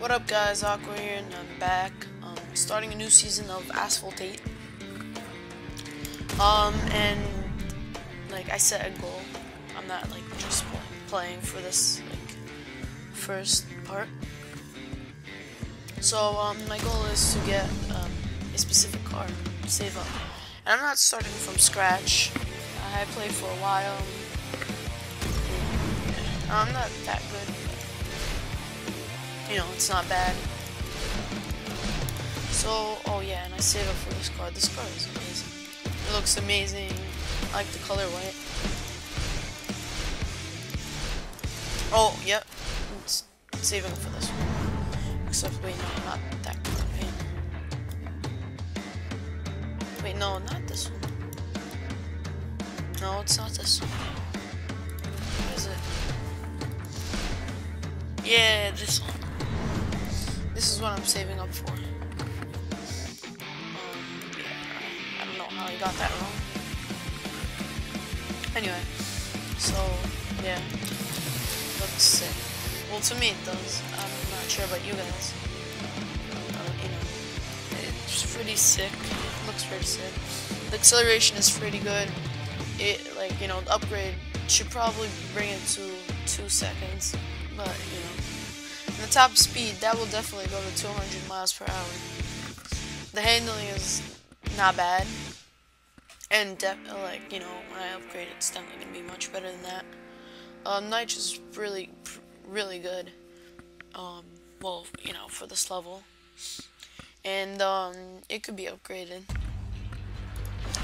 What up guys, Aqua here, and I'm back, starting a new season of Asphalt 8, and, I set a goal. I'm not, just playing for this, first part. So, my goal is to get, a specific car, save up, and I'm not starting from scratch. I played for a while, and I'm not that good, but, it's not bad. So, oh yeah, and I saved up for this car. This car is amazing. It looks amazing. I like the color white. Oh, yep, it's saving for this one. Except, wait, no, not that color. Wait, no, not this one. No, it's not this one. What is it? Yeah, this one. This is what I'm saving up for. I don't know how I got that wrong. Anyway, so, yeah. Looks sick. Well, to me it does. I'm not sure about you guys. It's pretty sick. It looks pretty sick. The acceleration is pretty good. It, the upgrade should probably bring it to 2 seconds, but, and the top speed, that will definitely go to 200 miles per hour. The handling is not bad, and, when I upgrade it, it's definitely going to be much better than that. Nitro's really good, for this level, and, it could be upgraded.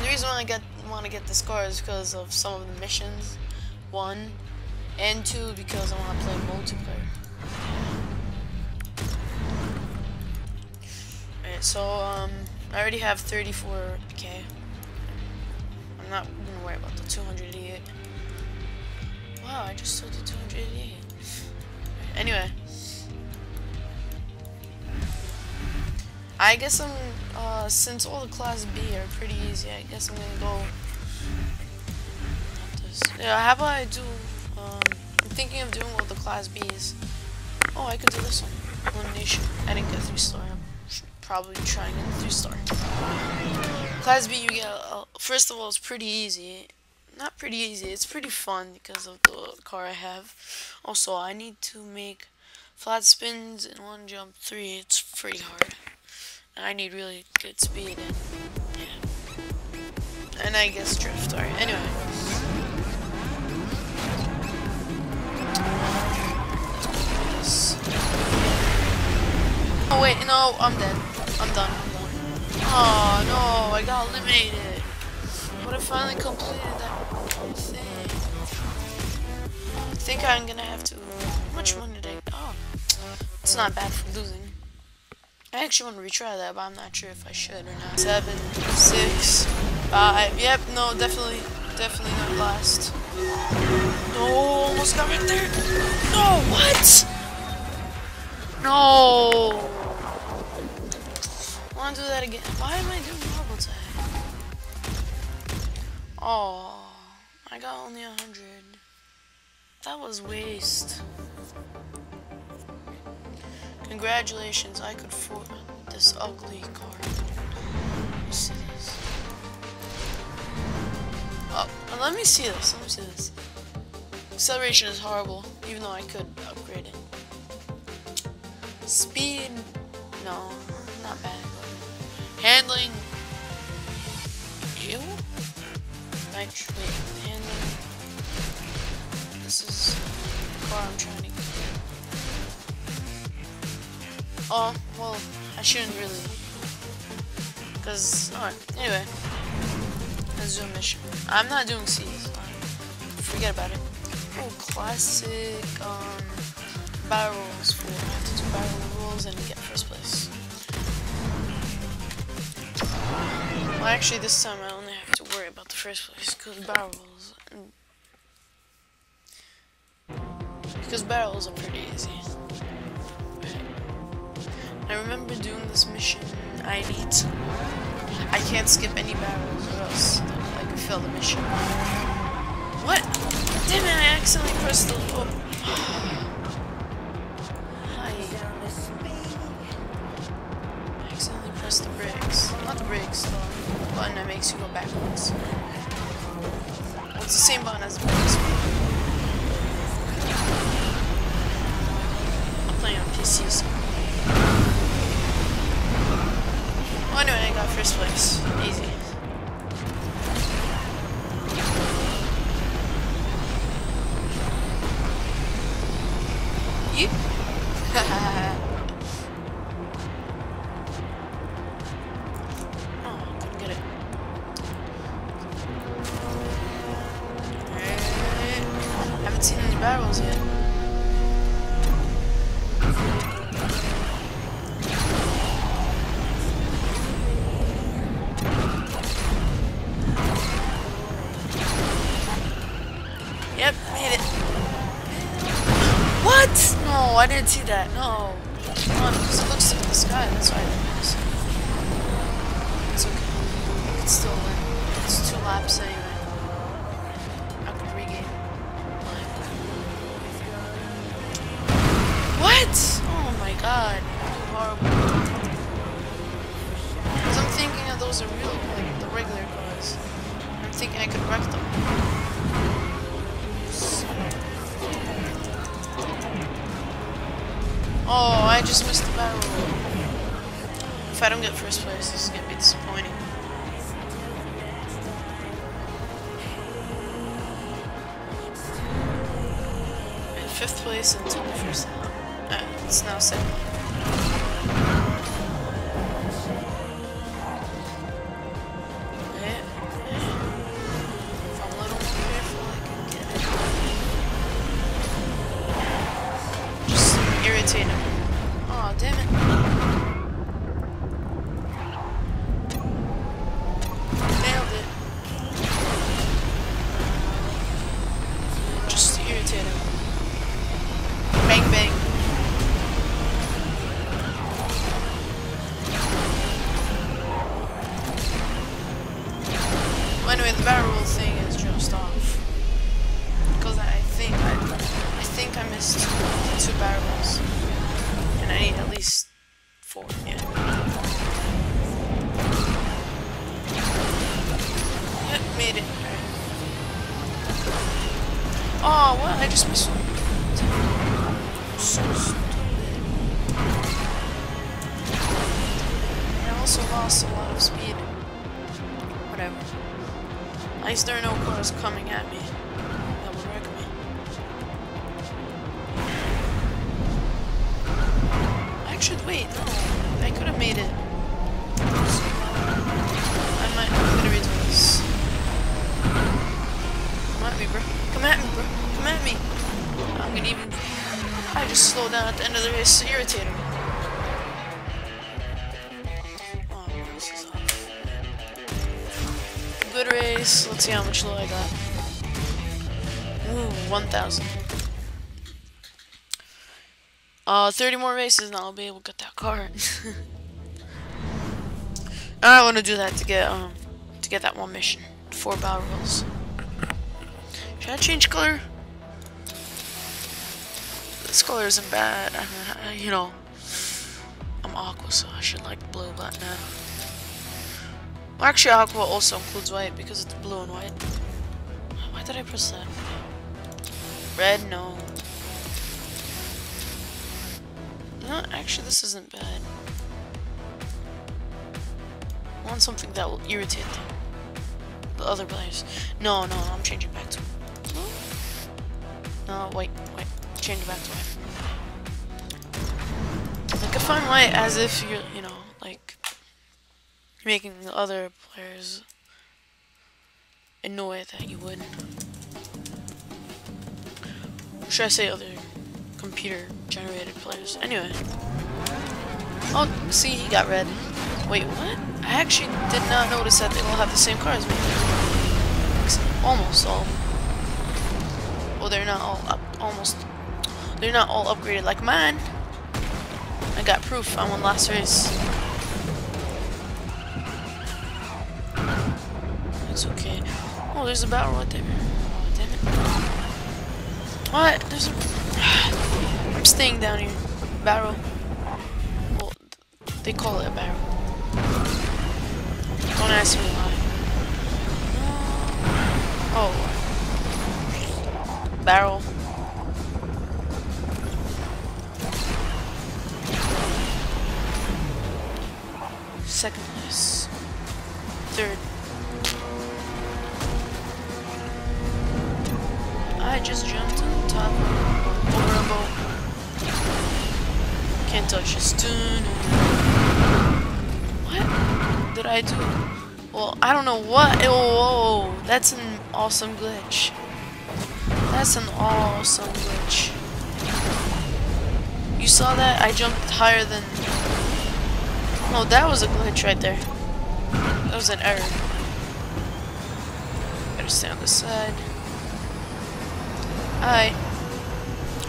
The reason why I want to get this car is because of some of the missions, 1, and 2, because I want to play multiplayer. Alright, so, I already have 34k. I'm not going to worry about the 288. Wow, I just sold the 288. Anyway. I guess I'm, since all the Class B are pretty easy, I guess I'm gonna go. Yeah, how about I do, I'm thinking of doing all the Class Bs. Oh, I could do this one. Elimination. I didn't get 3-star. I'm probably trying to get 3-star. Class B, you get, first of all, it's pretty easy. Not pretty easy, it's pretty fun because of the car I have. Also, I need to make flat spins and 1 jump 3. It's pretty hard. I need really good speed, and, yeah. And I guess drift, alright, anyway. Oh wait, no, I'm dead. I'm done. Oh no, I got eliminated. What if I finally completed that thing? I think I'm gonna have to, how much money did I, oh, it's not bad for losing. I actually want to retry that, but I'm not sure if I should or not. 7, 6, 5. Yep, no, definitely not last. No, almost got right there. No, what? No. I want to do that again. Why am I doing double tag? Oh, I got only 100. That was waste. Congratulations, I could afford this ugly car. Let me see this. Oh, let me see this. Acceleration is horrible, even though I could upgrade it. Speed, no, not bad. Handling, ew. Handling. This is the car I'm trying to get. Oh, well, I shouldn't really, because, alright, anyway, let's do a mission. I'm not doing C's, forget about it. Oh, classic, battle rules, for I have to do battle rules and get first place. Well, actually, this time I only have to worry about the first place, because battle rules, are pretty easy. I remember doing this mission, I can't skip any battles or else I could fail the mission. What? Damn it, I accidentally pressed the... Oh. Hi. that makes you go backwards. It's the same button as the previous one. I'm playing on PC, so. Oh, no, I got first place. Easy. Yep. Oh, couldn't get it. I haven't seen any barrels yet. Yep, hit it. What? No, I didn't see that. No. Come on, because it looks up in the sky. That's why I didn't see it. It's okay. I can still win. It's 2 laps anyway. I could regain. What? Oh my god. That's horrible. Because I'm thinking that those are real, like the regular cars. I'm thinking I could wreck them. Oh, I just missed the barrel. If I don't get first place, this is gonna be disappointing. And 5th place until the first lap. It's now 2nd. If I'm a little more careful, I can get it. Just irritate him. Aw, oh, damn it. Nailed it. Just irritate him. Bang, bang. Well, anyway, the barrel thing is just off. Because I think I missed 2 barrels. And I need at least 4, yeah. Yep, made it. Oh, what? I just missed one. So stupid. And I also lost a lot of speed. Whatever. At least there are no cars coming at me. Wait, no, I could have made it. I'm gonna redo this. Come at me, bro. Come at me, bro. Come at me. I'm gonna even. I just slow down at the end of the race to irritate him. Oh, this is off. Good race. Let's see how much low I got. Ooh, 1,000. 30 more races and I'll be able to get that car. I want to do that to get that one mission. 4 barrels. Should I change color? This color isn't bad. You know, I'm aqua, so I should like blue, but no. Well, actually, aqua also includes white because it's blue and white. Why did I press that? Red, no. No, actually, this isn't bad. I want something that will irritate them. The other players. No, I'm changing back to blue. No, wait. Change it back to white. Like, if I'm white, as if you're, you know, like, making the other players annoyed that you wouldn't. Or should I say other computer-generated players? Anyway. Oh, see, he got red. Wait, what? I actually did not notice that they all have the same car as me. Almost all. Well, they're not all up. Almost. They're not all upgraded like mine. I got proof. I won last race. It's okay. Oh, there's a battle right there. Oh, damn it. What? There's a... I'm staying down here. Barrel. Well, they call it a barrel. Don't ask me why. Oh, barrel. Second place. Third. I just jumped on the top of the rubble. Can't touch this tune. What did I do? Well, I don't know what. Oh, that's an awesome glitch. That's an awesome glitch. You saw that? I jumped higher than... Oh, that was a glitch right there. That was an error. Better stay on the side. Hi.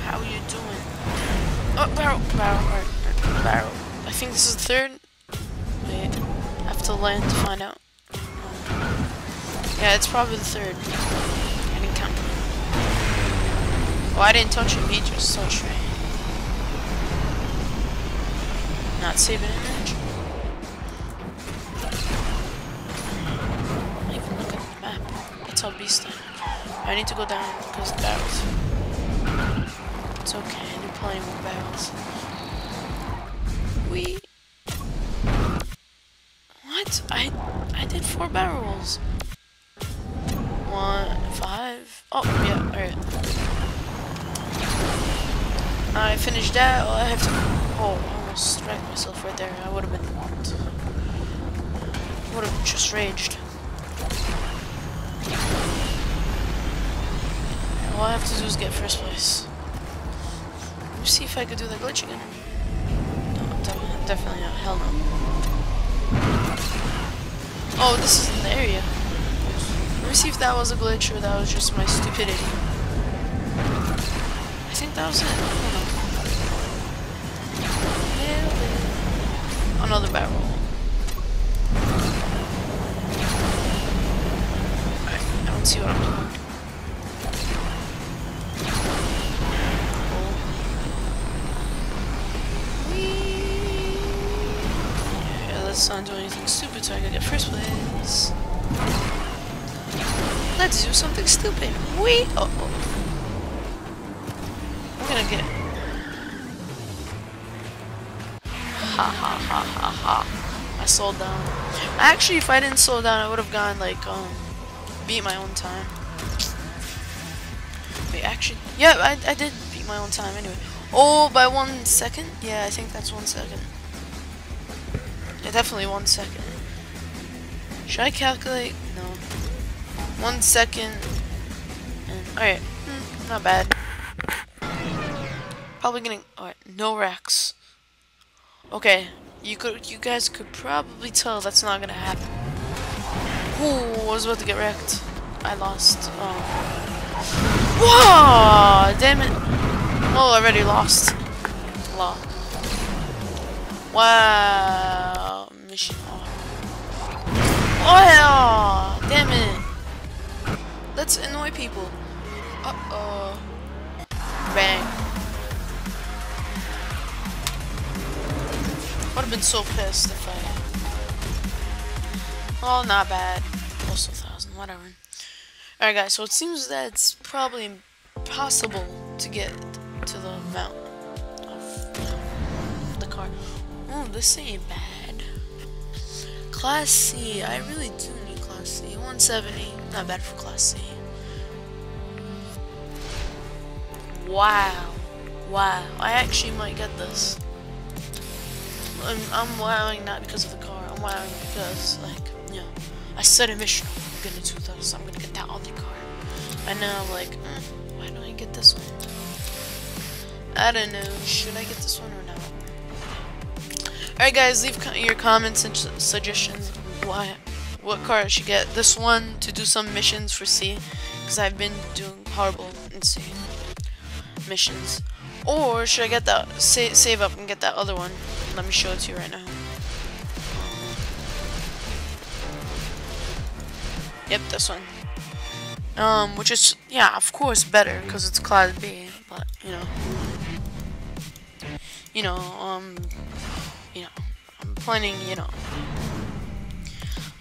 How you doing? Oh, barrel. I think this is the third. Wait, I have to land to find out. Yeah, it's probably the third. I didn't count. Oh, I didn't touch him. He just touched me. Not saving energy. Even look at the map. That's how beast I need to go down because of barrels. It's okay, I need plenty more barrels. We what? I did 4 barrels. 1, 5. Oh yeah, alright. I finished that. Well, I have to. Oh, I almost wrecked myself right there. I would have just raged. All I have to do is get first place. Let me see if I could do that glitch again. No, definitely not. Hell no. Oh, this is in the area. Let me see if that was a glitch or that was just my stupidity. I think that was it. Hold on. Another barrel. Alright, I don't see what I'm doing. Not doing anything stupid so I can get first place. Let's do something stupid. We I'm gonna get I slowed down. Actually, if I didn't slow down I would have gone like beat my own time. Wait, actually yeah, I did beat my own time anyway. Oh, by 1 second? Yeah, I think that's 1 second. Yeah, definitely 1 second. Should I calculate? No. 1 second. Alright. Not bad. Probably getting... Alright, no racks. Okay. You guys could probably tell that's not gonna happen. Ooh, I was about to get wrecked. I lost. Oh. Whoa! Damn it. Oh, I already lost. Law. Wow. Oh, damn it. Let's annoy people. Uh-oh. Bang. Would have been so pissed if I... Oh, not bad. Also 1,000, whatever. Alright guys, so it seems that it's probably impossible to get to the mountain of the car. Oh, this ain't bad. Class C, I really do need Class C. 170, not bad for Class C. Wow. Wow. I actually might get this. I'm wowing not because of the car. I'm wowing because, like, you know, I set a mission. I'm gonna do this. I'm gonna get that other car. And now I'm like, why don't I get this one? I don't know. Should I get this one or not? Alright guys, leave your comments and suggestions what car I should get. This one to do some missions for C, because I've been doing horrible in C missions. Or should I get that, save up and get that other one? Let me show it to you right now. Yep, this one. Which is, yeah, of course better, because it's Class B, but, you know, I'm planning,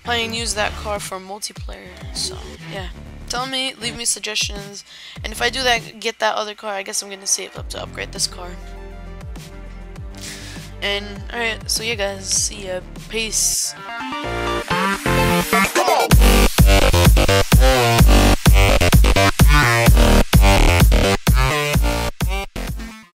planning to use that car for multiplayer, so, yeah. Tell me, leave me suggestions, and if I do that, get that other car, I guess I'm gonna save up to upgrade this car. And alright, so yeah guys, see ya, peace.